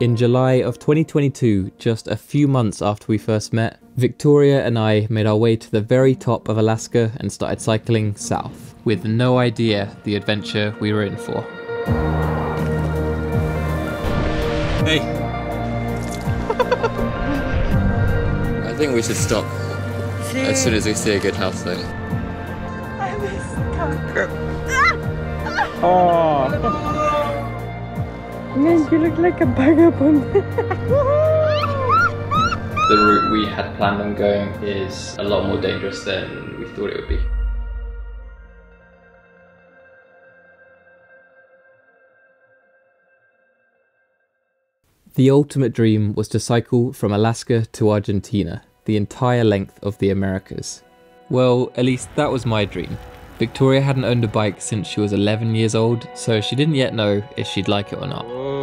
In July of 2022, just a few months after we first met, Victoria and I made our way to the very top of Alaska and started cycling south, with no idea the adventure we were in for. Hey! I think we should stop as soon as we see a good house though. I'm stuck. Oh. Man, you look like a vagabond. The route we had planned on going is a lot more dangerous than we thought it would be. The ultimate dream was to cycle from Alaska to Argentina, the entire length of the Americas. Well, at least that was my dream. Victoria hadn't owned a bike since she was 11 years old, so she didn't yet know if she'd like it or not. Whoa.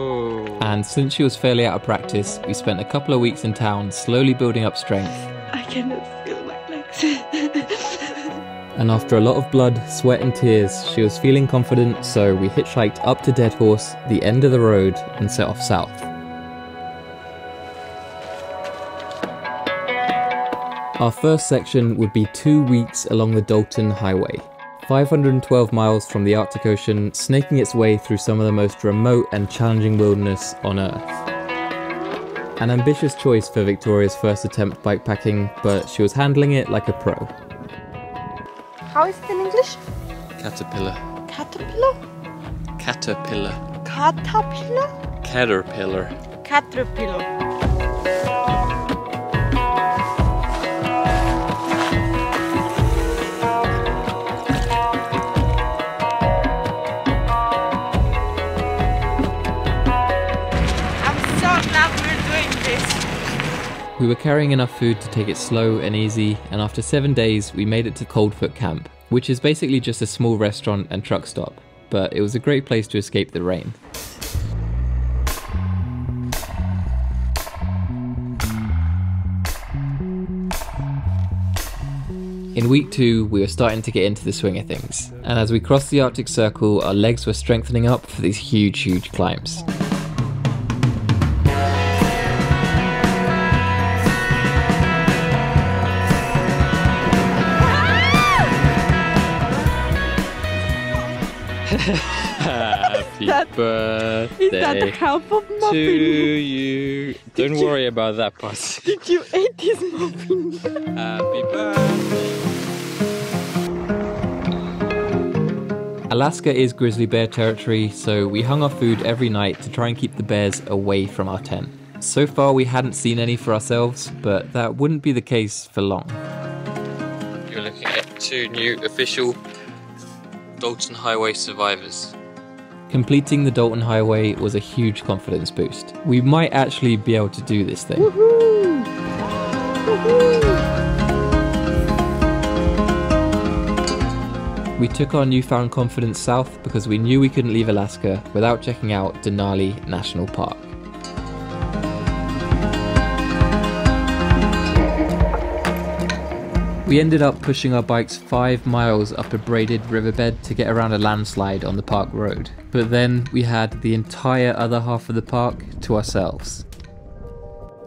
And since she was fairly out of practice, we spent a couple of weeks in town slowly building up strength. I cannot feel my legs. And after a lot of blood, sweat and tears, she was feeling confident, so we hitchhiked up to Dead Horse, the end of the road, and set off south. Our first section would be 2 weeks along the Dalton Highway, 512 miles from the Arctic Ocean, snaking its way through some of the most remote and challenging wilderness on Earth. An ambitious choice for Victoria's first attempt bikepacking, but she was handling it like a pro. How is it in English? Caterpillar. Caterpillar? Caterpillar. Caterpillar? Caterpillar. Caterpillar. We were carrying enough food to take it slow and easy, and after 7 days we made it to Coldfoot Camp, which is basically just a small restaurant and truck stop, but it was a great place to escape the rain. In week 2 we were starting to get into the swing of things, and as we crossed the Arctic Circle our legs were strengthening up for these huge climbs. Happy birthday to you. Don't worry about that part. Did you eat this muffin? Happy birthday. Alaska is grizzly bear territory, so we hung our food every night to try and keep the bears away from our tent. So far we hadn't seen any for ourselves, but that wouldn't be the case for long. You're looking at 2 new official Dalton Highway survivors. Completing the Dalton Highway was a huge confidence boost. We might actually be able to do this thing. Woohoo! Woohoo! We took our newfound confidence south because we knew we couldn't leave Alaska without checking out Denali National Park. We ended up pushing our bikes 5 miles up a braided riverbed to get around a landslide on the park road. But then we had the entire other half of the park to ourselves.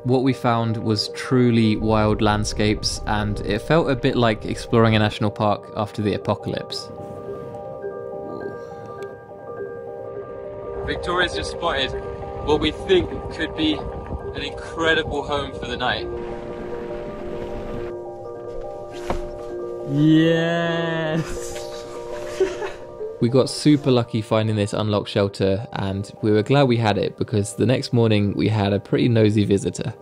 What we found was truly wild landscapes, and it felt a bit like exploring a national park after the apocalypse. Victoria's just spotted what we think could be an incredible home for the night. Yes! We got super lucky finding this unlocked shelter, and we were glad we had it because the next morning we had a pretty nosy visitor.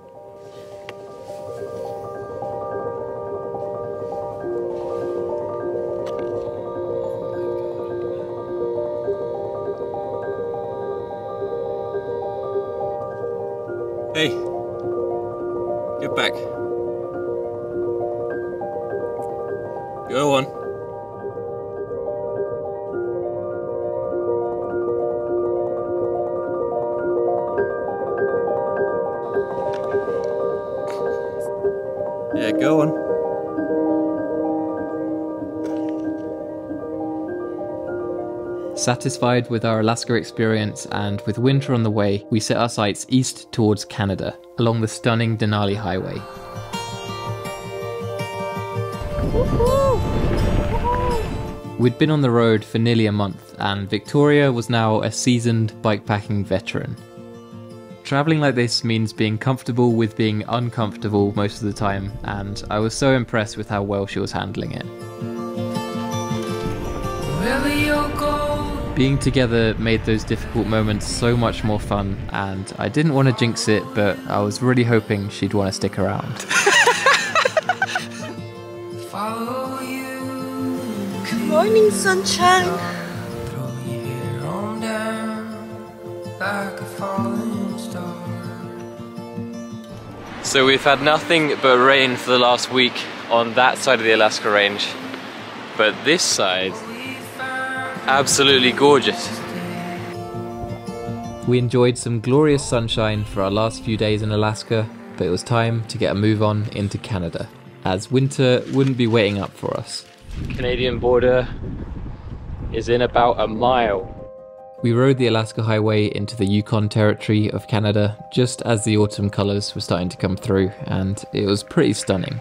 Hey, get back. Go on. Yeah, go on. Satisfied with our Alaska experience and with winter on the way, we set our sights east towards Canada, along the stunning Denali Highway. We'd been on the road for nearly a month, and Victoria was now a seasoned bikepacking veteran. Travelling like this means being comfortable with being uncomfortable most of the time, and I was so impressed with how well she was handling it. Being together made those difficult moments so much more fun, and I didn't want to jinx it, but I was really hoping she'd want to stick around. Follow you. Good morning, sunshine. Throw your hair on down like a falling star. So we've had nothing but rain for the last week on that side of the Alaska range, but this side, absolutely gorgeous. We enjoyed some glorious sunshine for our last few days in Alaska, but it was time to get a move on into Canada, as winter wouldn't be waiting up for us. The Canadian border is in about a mile. We rode the Alaska Highway into the Yukon Territory of Canada just as the autumn colours were starting to come through, and it was pretty stunning.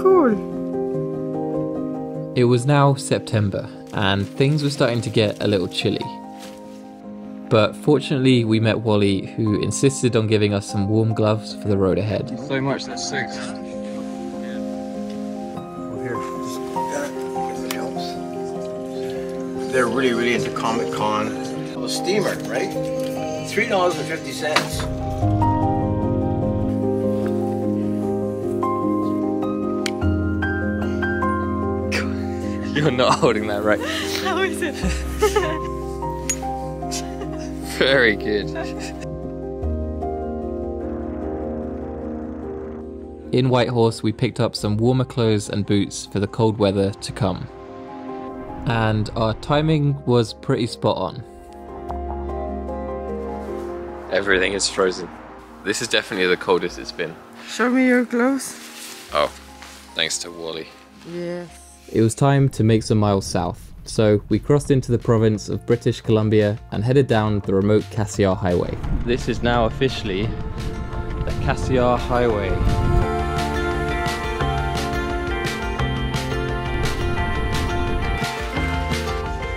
Cool. It was now September, and things were starting to get a little chilly. But fortunately, we met Wally, who insisted on giving us some warm gloves for the road ahead. Thank you so much, that's six. Yeah. Well, here, just if it helps. They're really at the Comic Con. A steamer, right? $3.50. You're not holding that right. How is it? Very good. In Whitehorse, we picked up some warmer clothes and boots for the cold weather to come. And our timing was pretty spot on. Everything is frozen. This is definitely the coldest it's been. Show me your gloves. Oh, thanks to Wally. Yes. It was time to make some miles south, so we crossed into the province of British Columbia and headed down the remote Cassiar Highway. This is now officially the Cassiar Highway.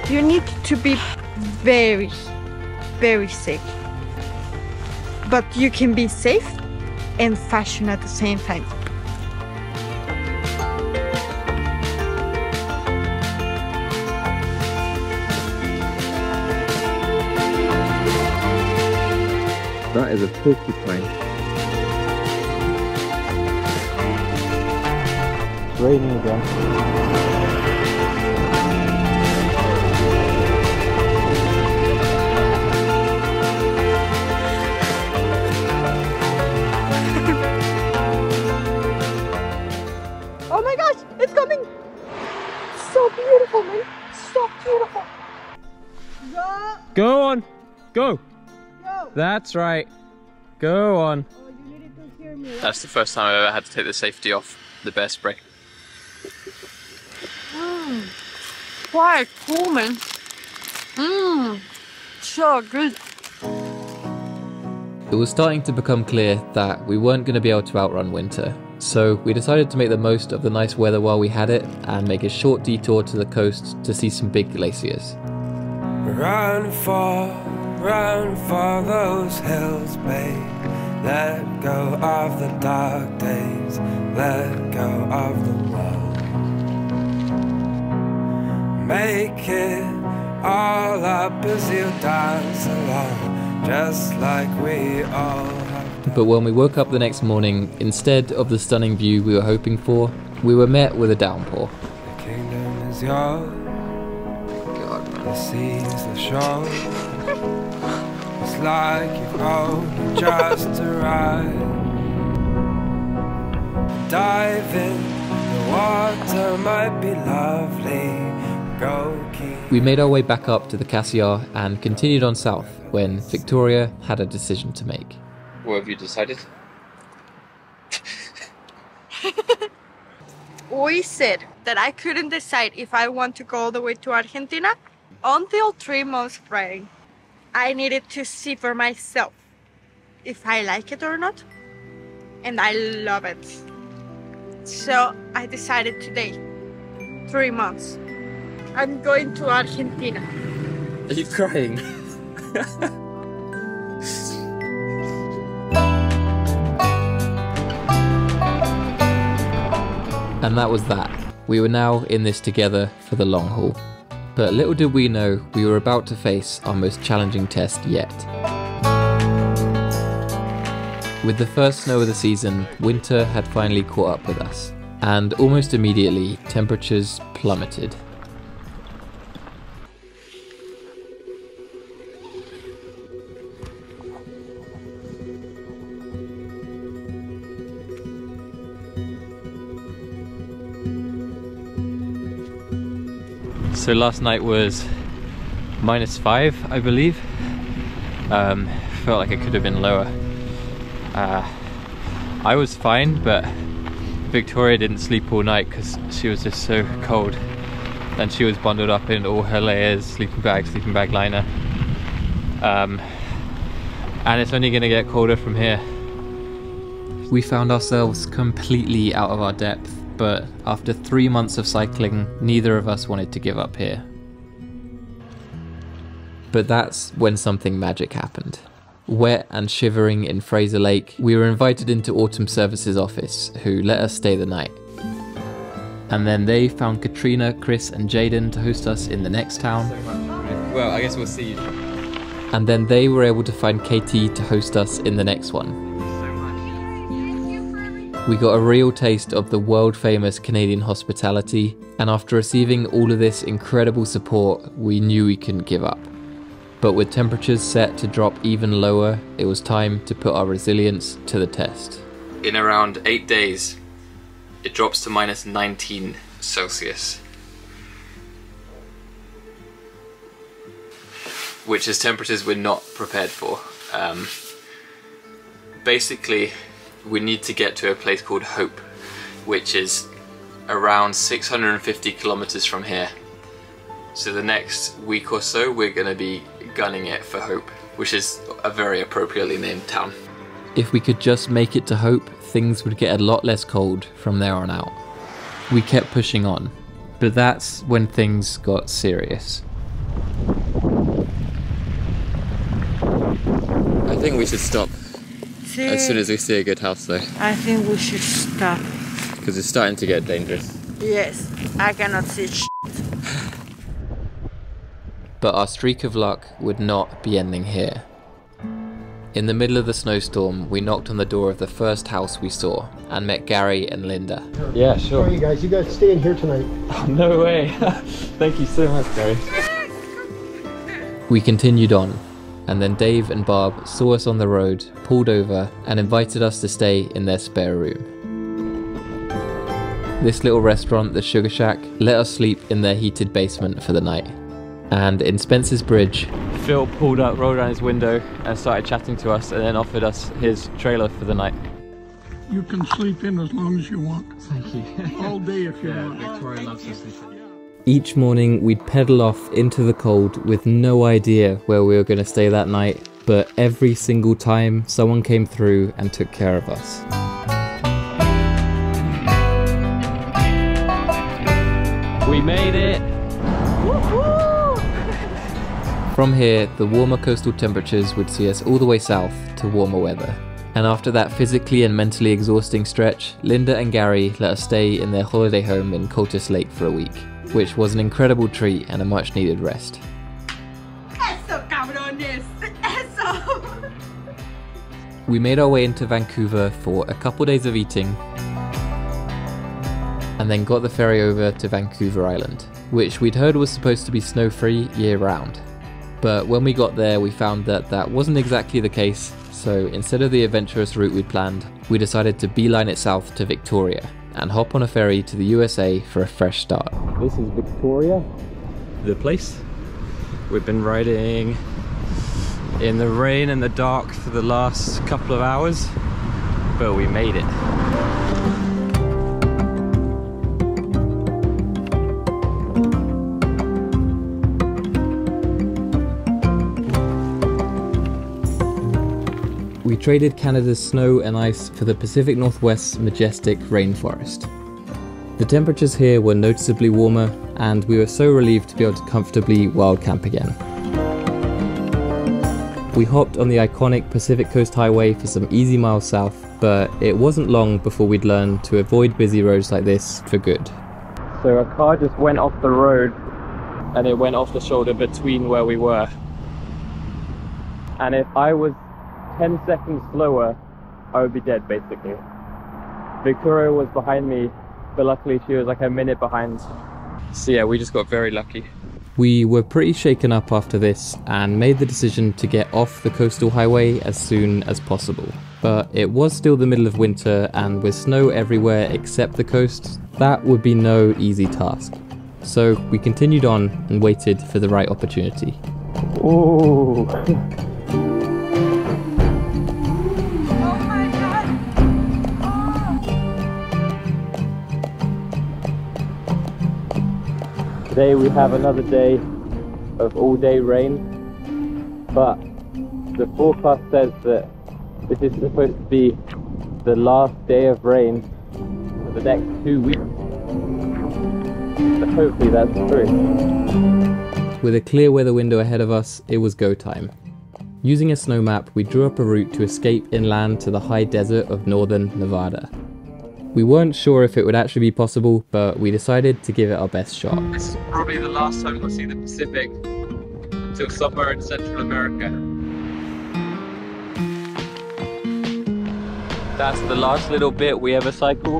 You need to be very, very safe. But you can be safe and fashion at the same time. That is a porcupine. It's raining again. Oh my gosh, it's coming! So beautiful, man. So beautiful. Yeah. Go on, go. That's right. Go on. Oh, you needed to hear me. That's the first time I've ever had to take the safety off the bear spray. Mmm. Quite cool, man. Mmm. So good. It was starting to become clear that we weren't going to be able to outrun winter, so we decided to make the most of the nice weather while we had it and make a short detour to the coast to see some big glaciers. Run far. Run for those hills, babe. Let go of the dark days. Let go of the world. Make it all up as you dance along, just like we all have done. But when we woke up the next morning, instead of the stunning view we were hoping for, we were met with a downpour. The kingdom is yours. God, man. The sea is the shore. It's like you've only just arrived. Dive in, the water might be lovely. Go keep We made our way back up to the Cassiar and continued on south when Victoria had a decision to make. What have you decided? We said that I couldn't decide if I want to go all the way to Argentina until 3 months prior. I needed to see for myself if I like it or not, and I love it. So I decided today, 3 months. I'm going to Argentina. Are you crying? And that was that. We were now in this together for the long haul. But little did we know we were about to face our most challenging test yet. With the first snow of the season, winter had finally caught up with us. And almost immediately, temperatures plummeted. So last night was -5, I believe. Felt like it could have been lower. I was fine, but Victoria didn't sleep all night because she was just so cold. And she was bundled up in all her layers, sleeping bag liner. And it's only gonna get colder from here. We found ourselves completely out of our depth. But after 3 months of cycling, neither of us wanted to give up here. But that's when something magic happened. Wet and shivering in Fraser Lake, we were invited into Autumn Services' office, who let us stay the night. And then they found Katrina, Chris and Jaden to host us in the next town. Well, I guess we'll see you. And then they were able to find Katie to host us in the next one. We got a real taste of the world-famous Canadian hospitality, and after receiving all of this incredible support, we knew we couldn't give up. But with temperatures set to drop even lower, it was time to put our resilience to the test. In around 8 days, it drops to -19 Celsius. Which is temperatures we're not prepared for. Basically, we need to get to a place called Hope, which is around 650 kilometers from here. So the next week or so we're going to be gunning it for Hope, which is a very appropriately named town. If we could just make it to Hope, things would get a lot less cold from there on out. We kept pushing on, but that's when things got serious. I think we should stop. As soon as we see a good house though. I think we should stop. Because it's starting to get dangerous. Yes, I cannot see shit. But our streak of luck would not be ending here. In the middle of the snowstorm, we knocked on the door of the first house we saw and met Gary and Linda. Yeah, sure. How are you guys stay in here tonight. Oh, no way. Thank you so much, Gary. We continued on. And then Dave and Barb saw us on the road, pulled over, and invited us to stay in their spare room. This little restaurant, The Sugar Shack, let us sleep in their heated basement for the night. And in Spencer's Bridge, Phil pulled up, rolled around his window, and started chatting to us, and then offered us his trailer for the night. You can sleep in as long as you want. Thank you. All day if you want. Victoria loves to sleep in. Each morning we'd pedal off into the cold with no idea where we were going to stay that night, but every single time someone came through and took care of us. We made it! Woohoo! From here, the warmer coastal temperatures would see us all the way south to warmer weather. And after that physically and mentally exhausting stretch, Linda and Gary let us stay in their holiday home in Cultus Lake for a week, which was an incredible treat and a much needed rest. Eso, cabrones! Eso! We made our way into Vancouver for a couple days of eating and then got the ferry over to Vancouver Island, which we'd heard was supposed to be snow-free year-round. But when we got there, we found that that wasn't exactly the case, so instead of the adventurous route we'd planned, we decided to beeline it south to Victoria and hop on a ferry to the USA for a fresh start. This is Victoria, the place. We've been riding in the rain and the dark for the last couple of hours, but we made it. We traded Canada's snow and ice for the Pacific Northwest's majestic rainforest. The temperatures here were noticeably warmer, and we were so relieved to be able to comfortably wild camp again. We hopped on the iconic Pacific Coast Highway for some easy miles south, but it wasn't long before we'd learned to avoid busy roads like this for good. So our car just went off the road, and it went off the shoulder between where we were. And if I was 10 seconds slower, I would be dead, basically. Victoria was behind me, but luckily she was like a minute behind. So yeah, we just got very lucky. We were pretty shaken up after this and made the decision to get off the coastal highway as soon as possible. But it was still the middle of winter, and with snow everywhere except the coast, that would be no easy task. So we continued on and waited for the right opportunity. Ooh. Today we have another day of all-day rain, but the forecast says that this is supposed to be the last day of rain for the next 2 weeks. So hopefully that's true. With a clear weather window ahead of us, it was go time. Using a snow map, we drew up a route to escape inland to the high desert of northern Nevada. We weren't sure if it would actually be possible, but we decided to give it our best shot. This is probably the last time we'll see the Pacific until somewhere in Central America. That's the last little bit we ever cycle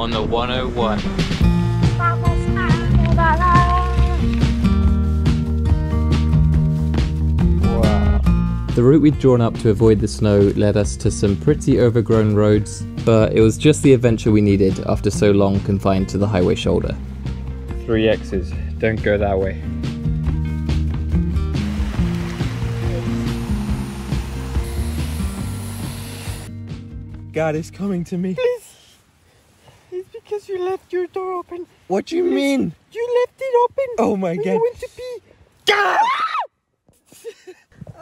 on the 101. Wow. The route we'd drawn up to avoid the snow led us to some pretty overgrown roads, but it was just the adventure we needed after so long confined to the highway shoulder. 3 X's, don't go that way. God is coming to me. Please! It's because you left your door open. What do you mean? You left it open! Oh my God! You went to pee! God!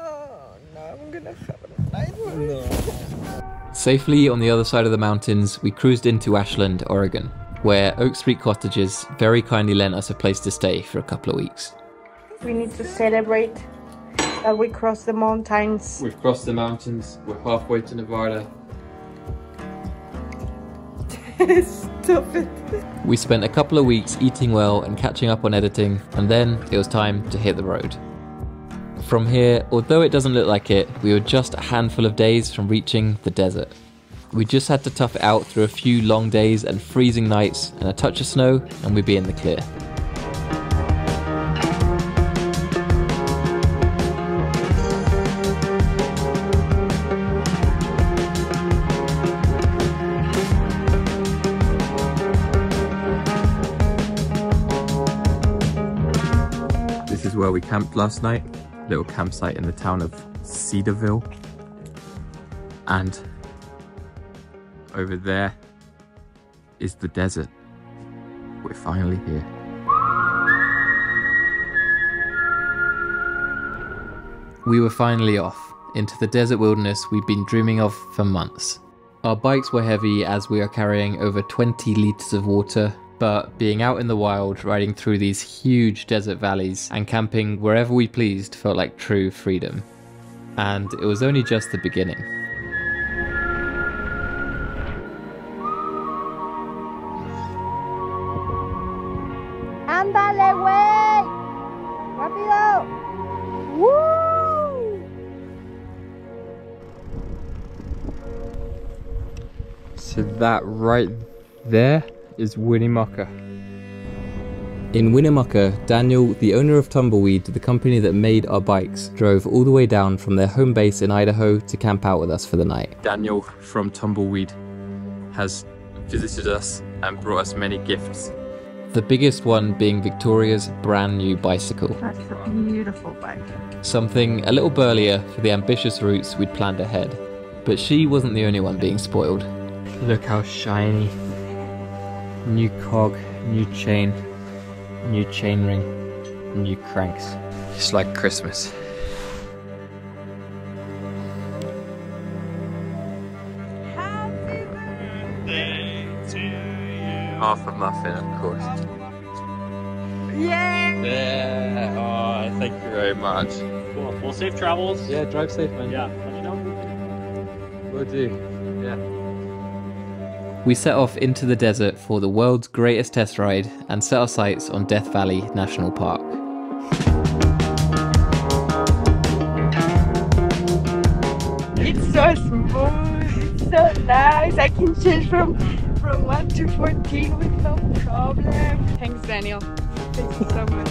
Oh no, I'm gonna have a nightmare. No. Safely on the other side of the mountains, we cruised into Ashland, Oregon, where Oak Street Cottages very kindly lent us a place to stay for a couple of weeks. We need to celebrate that we crossed the mountains. We've crossed the mountains, we're halfway to Nevada. Stop it. We spent a couple of weeks eating well and catching up on editing, and then it was time to hit the road. From here, although it doesn't look like it, we were just a handful of days from reaching the desert. We just had to tough it out through a few long days and freezing nights, and a touch of snow, and we'd be in the clear. This is where we camped last night. Little campsite in the town of Cedarville, and over there is the desert. We're finally here. We were finally off into the desert wilderness we'd been dreaming of for months. Our bikes were heavy as we are carrying over 20 litres of water, but being out in the wild, riding through these huge desert valleys and camping wherever we pleased felt like true freedom. And it was only just the beginning. Andale, wey! Rapido! Woo! So that right there is Winnemucca. In Winnemucca, Daniel, the owner of Tumbleweed, the company that made our bikes, drove all the way down from their home base in Idaho to camp out with us for the night. Daniel from Tumbleweed has visited us and brought us many gifts. the biggest one being Victoria's brand new bicycle. That's a beautiful bike. Something a little burlier for the ambitious routes we'd planned ahead. But she wasn't the only one being spoiled. Look how shiny. New cog, new chain ring, new cranks. It's like Christmas. Happy birthday to you. Half a muffin, of course. Yay! Yeah. Oh, thank you very much. Cool. Well, safe travels. Yeah, drive safe, man. Yeah, let me know. Will do. Yeah. We set off into the desert for the world's greatest test ride and set our sights on Death Valley National Park. It's so smooth, it's so nice. I can change from 1 to 14 with no problem. Thanks, Daniel. Thank you so much.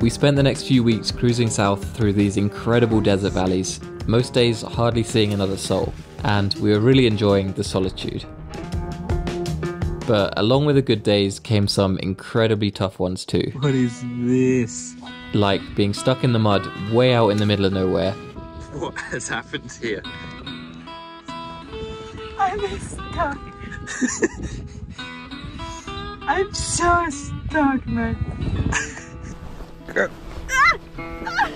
We spent the next few weeks cruising south through these incredible desert valleys, most days hardly seeing another soul, and we were really enjoying the solitude. But along with the good days came some incredibly tough ones too. What is this? Like being stuck in the mud way out in the middle of nowhere. What has happened here? I'm stuck. I'm so stuck, man. Girl.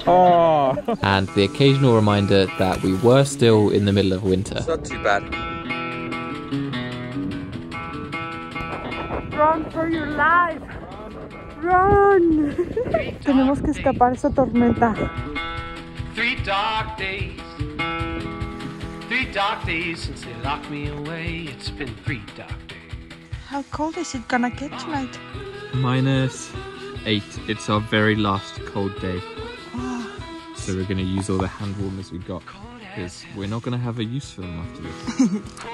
Oh. And the occasional reminder that we were still in the middle of winter. It's not too bad. Run for your life! Run! Tenemos que escapar esa tormenta. 3 dark days since they locked me away. It's been 3 dark days. How cold is it gonna get tonight? -8. It's our very last cold day. So we're going to use all the hand warmers we got because we're not going to have a use for them after this.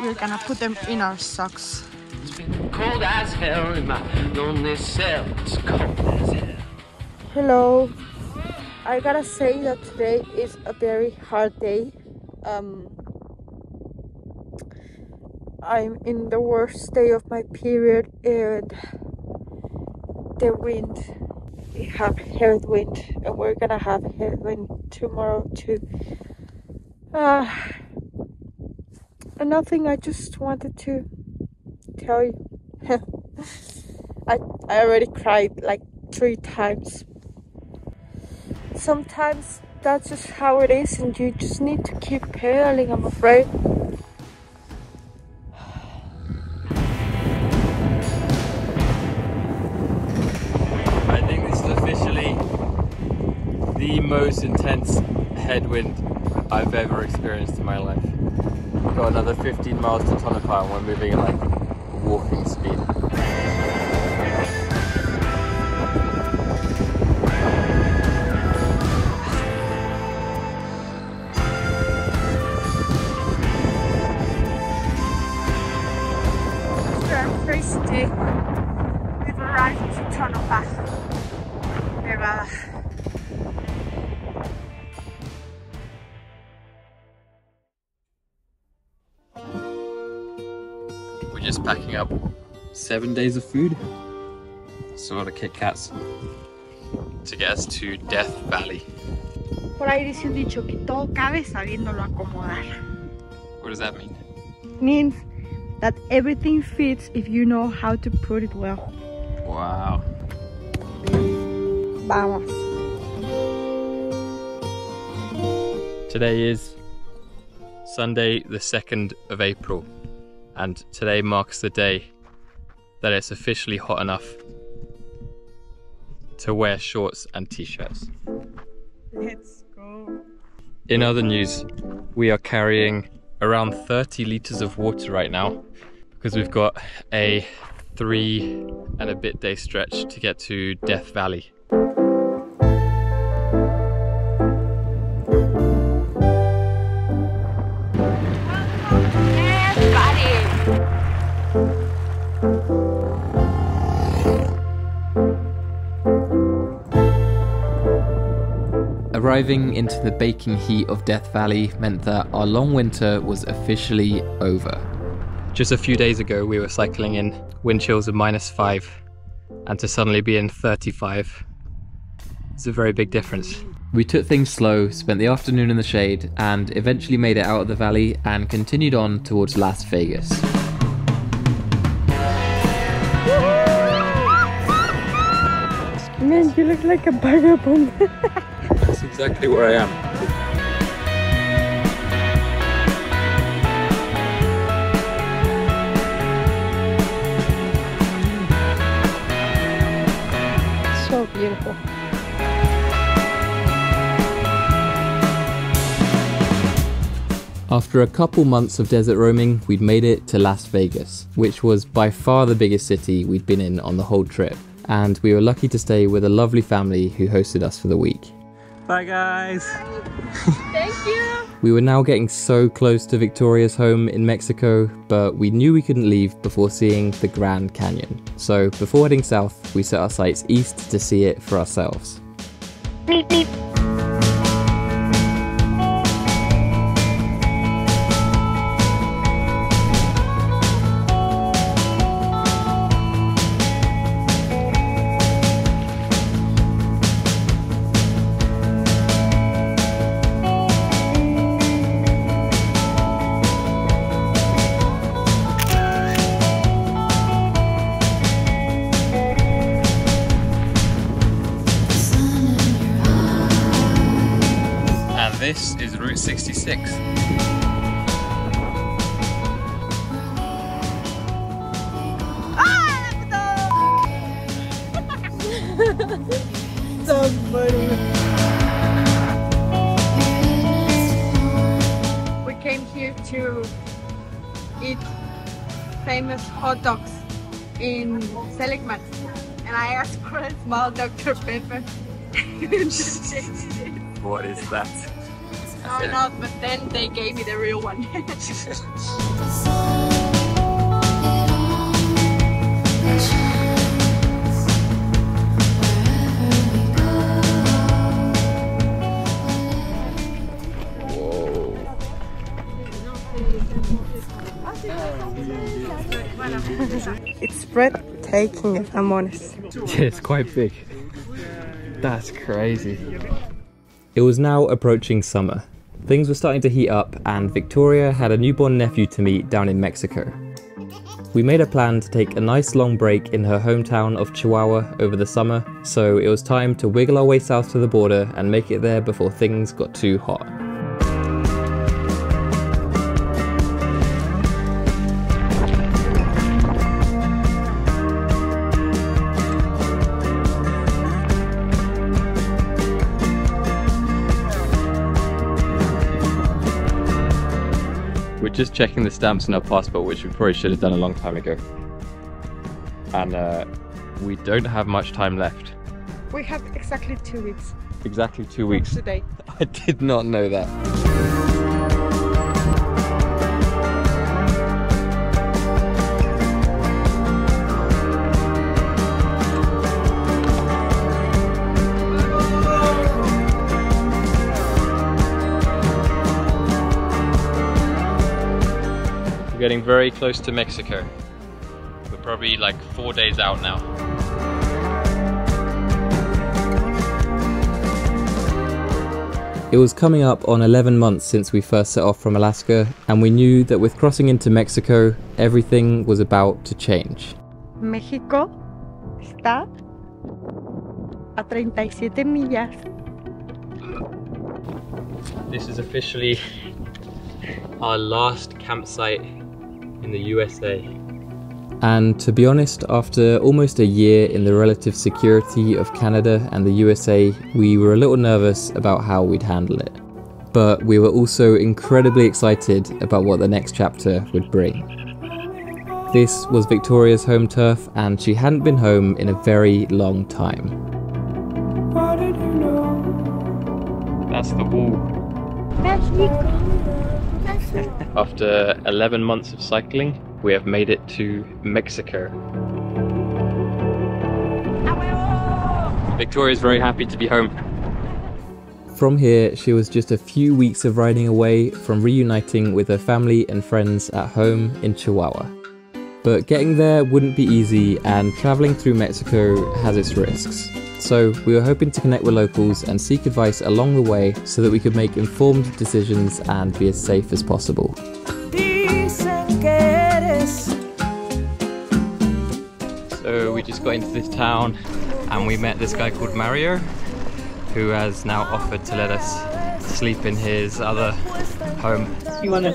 We're going to put them in our socks. It's been cold as hell in my lonely cell. It's cold as hell. Hello. I gotta say that today is a very hard day. I'm in the worst day of my period and the wind. We have headwind and we're gonna have headwind tomorrow too. Nothing, I just wanted to tell you. I already cried like 3 times. Sometimes that's just how it is and you just need to keep pedaling, I'm afraid. The most intense headwind I've ever experienced in my life. We've got another 15 miles to Tonopah and we're moving at like walking speed. After our first day, we've arrived to Tonopah, Nevada. Just packing up 7 days of food, sort of Kit Kats, to get us to Death Valley. Por ahí dice un dicho que todo cabe sabiéndolo acomodar. What does that mean? It means that everything fits if you know how to put it well. Wow. Vamos. Today is Sunday the 2nd of April. And today marks the day that it's officially hot enough to wear shorts and t-shirts. Let's go. In other news, we are carrying around 30 litres of water right now because we've got a 3 and a bit day stretch to get to Death Valley. Arriving into the baking heat of Death Valley meant that our long winter was officially over. Just a few days ago we were cycling in wind chills of -5, and to suddenly be in 35, it's a very big difference. We took things slow, spent the afternoon in the shade, and eventually made it out of the valley and continued on towards Las Vegas. Man, you look like a vagabond. That's exactly where I am. So beautiful. After a couple months of desert roaming, we'd made it to Las Vegas, which was by far the biggest city we'd been in on the whole trip, and we were lucky to stay with a lovely family who hosted us for the week. Bye guys! Bye. Thank you! We were now getting so close to Victoria's home in Mexico, but we knew we couldn't leave before seeing the Grand Canyon. So before heading south, we set our sights east to see it for ourselves. Beep, beep. This is Route 66. So funny. We came here to eat famous hot dogs in Seligman, and I asked for a small Dr. Pepper. What is that? Oh, no, but then they gave me the real one. Whoa. It's breathtaking, if I'm honest. Yeah, it's quite big. That's crazy. It was now approaching summer. Things were starting to heat up, and Victoria had a newborn nephew to meet down in Mexico. We made a plan to take a nice long break in her hometown of Chihuahua over the summer, so it was time to wiggle our way south to the border and make it there before things got too hot. Just checking the stamps in our passport, which we probably should have done a long time ago. And we don't have much time left. We have exactly 2 weeks. Exactly 2 weeks. From today. I did not know that. We're getting very close to Mexico. We're probably like 4 days out now. It was coming up on 11 months since we first set off from Alaska, and we knew that with crossing into Mexico, everything was about to change. Mexico está a 37 millas. This is officially our last campsite in the USA. And to be honest, after almost a year in the relative security of Canada and the USA, we were a little nervous about how we'd handle it. But we were also incredibly excited about what the next chapter would bring. This was Victoria's home turf, and she hadn't been home in a very long time. How did you know? That's the wall. Mexico. After 11 months of cycling, we have made it to Mexico. Victoria's very happy to be home. From here, she was just a few weeks of riding away from reuniting with her family and friends at home in Chihuahua. But getting there wouldn't be easy, and traveling through Mexico has its risks. So we were hoping to connect with locals and seek advice along the way so that we could make informed decisions and be as safe as possible. So we just got into this town and we met this guy called Mario, who has now offered to let us sleep in his other home. Sí.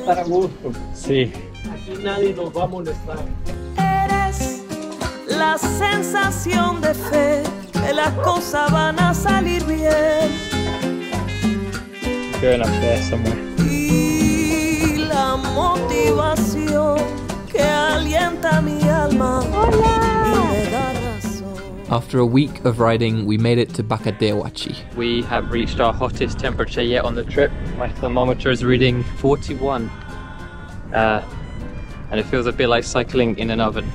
Going up there somewhere. After a week of riding, we made it to Bacadehuachi. We have reached our hottest temperature yet on the trip. My thermometer is reading 41. And it feels a bit like cycling in an oven.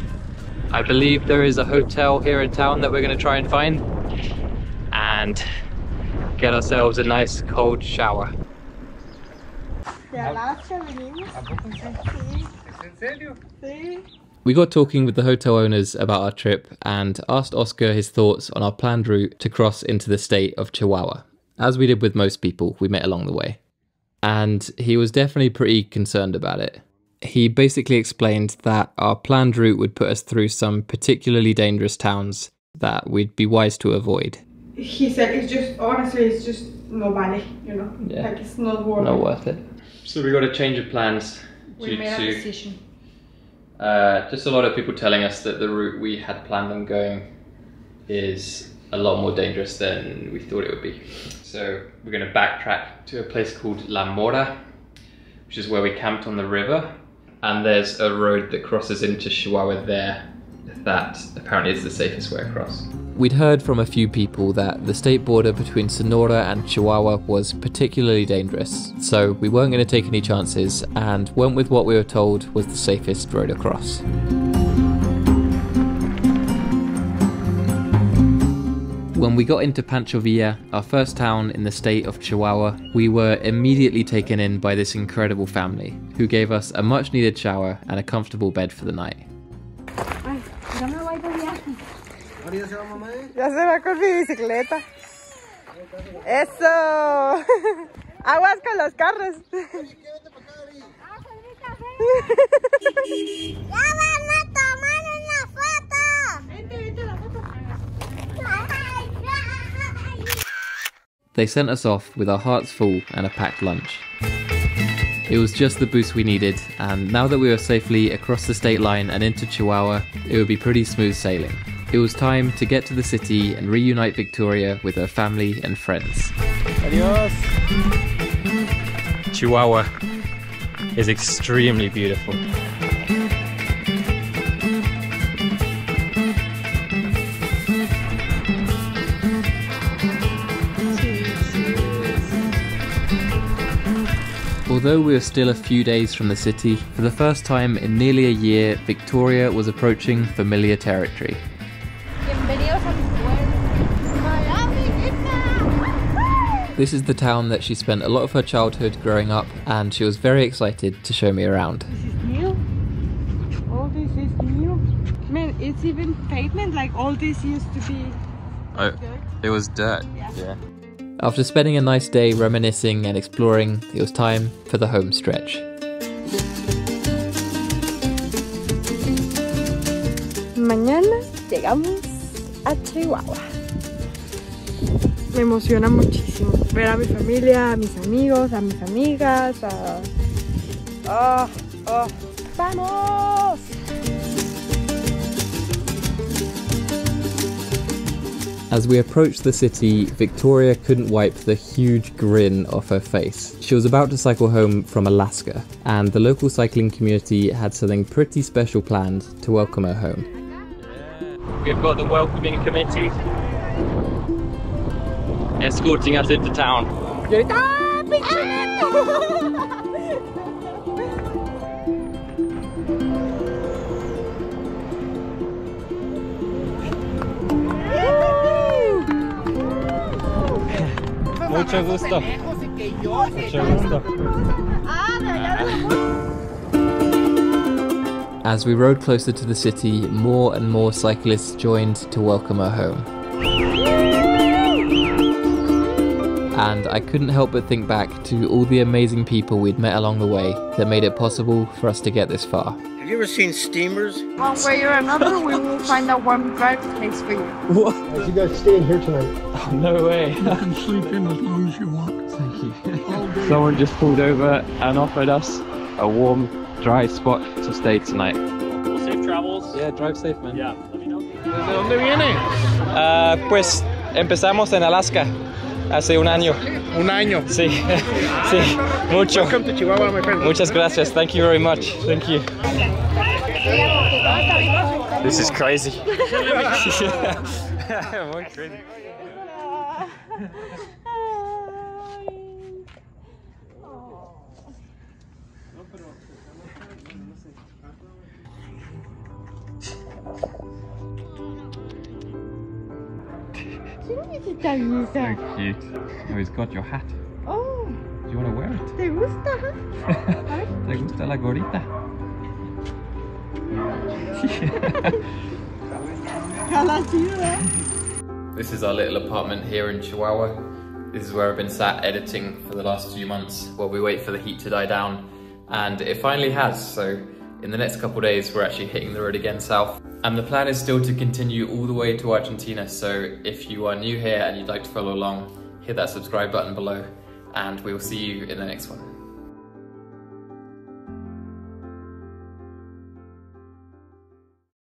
I believe there is a hotel here in town that we're going to try and find and get ourselves a nice cold shower. We got talking with the hotel owners about our trip and asked Oscar his thoughts on our planned route to cross into the state of Chihuahua, as we did with most people we met along the way. And he was definitely pretty concerned about it. He basically explained that our planned route would put us through some particularly dangerous towns that we'd be wise to avoid. He said it's just, honestly, it's just no money, you know, yeah. Like it's not worth it. Not worth it. So we got a change of plans. We made a decision. Just a lot of people telling us that the route we had planned on going is a lot more dangerous than we thought it would be. So we're going to backtrack to a place called La Mora, which is where we camped on the river. And there's a road that crosses into Chihuahua there that apparently is the safest way across. We'd heard from a few people that the state border between Sonora and Chihuahua was particularly dangerous, so we weren't going to take any chances and went with what we were told was the safest road across. When we got into Pancho Villa, our first town in the state of Chihuahua, we were immediately taken in by this incredible family, who gave us a much needed shower and a comfortable bed for the night. They sent us off with our hearts full and a packed lunch. It was just the boost we needed, and now that we were safely across the state line and into Chihuahua, it would be pretty smooth sailing. It was time to get to the city and reunite Victoria with her family and friends. Adios! Chihuahua is extremely beautiful. Although we were still a few days from the city, for the first time in nearly a year, Victoria was approaching familiar territory. This is the town that she spent a lot of her childhood growing up, and she was very excited to show me around. This is new. All this is new. Man, it's even pavement, like all this used to be dirt. It was dirt. Yeah. After spending a nice day reminiscing and exploring, it was time for the home stretch. Mañana llegamos a Chihuahua. Me emociona muchísimo ver a mi familia, a mis amigos, a mis amigas. ¡Vamos! As we approached the city, Victoria couldn't wipe the huge grin off her face. She was about to cycle home from Alaska, and the local cycling community had something pretty special planned to welcome her home. We've got the welcoming committee escorting us into town. Mucho gusto. Mucho gusto. As we rode closer to the city, more and more cyclists joined to welcome her home. And I couldn't help but think back to all the amazing people we'd met along the way that made it possible for us to get this far. Have you ever seen steamers? One way or another, we will find a warm drive place for you. What? You guys staying here tonight? Oh, no way. You can sleep in as long as you want. Thank you. Someone just pulled over and offered us a warm, dry spot to stay tonight. Well, safe travels. Yeah, drive safe, man. Yeah. Let me know. ¿De dónde viene? Pues empezamos en Alaska hace un año. Un año. Sí. Sí. Mucho. Welcome to Chihuahua, my friend. Muchas gracias. Thank you very much. Thank you. This is crazy. Crazy. So cute. Oh, he's got your hat. Oh. Do you want to wear it? ¿Te gusta? ¿Te gusta la gorrita? This is our little apartment here in Chihuahua. This is where I've been sat editing for the last few months while we wait for the heat to die down. And it finally has, so in the next couple of days we're actually hitting the road again south. And the plan is still to continue all the way to Argentina, so if you are new here and you'd like to follow along, hit that subscribe button below, and we will see you in the next one.